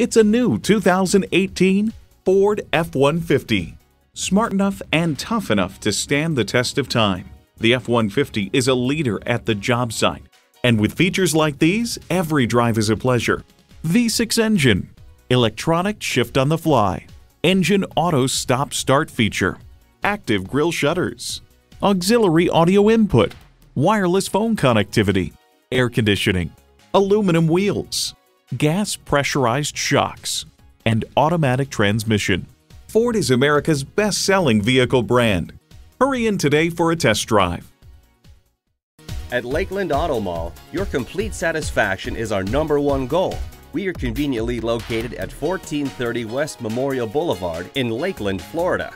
It's a new 2018 Ford F-150. Smart enough and tough enough to stand the test of time, the F-150 is a leader at the job site. And with features like these, every drive is a pleasure. V6 engine, electronic shift on the fly, engine auto stop-start feature, active grille shutters, auxiliary audio input, wireless phone connectivity, air conditioning, aluminum wheels, gas pressurized shocks, and automatic transmission. Ford is America's best-selling vehicle brand. Hurry in today for a test drive. At Lakeland Auto Mall, your complete satisfaction is our #1 goal. We are conveniently located at 1430 West Memorial Boulevard in Lakeland, Florida.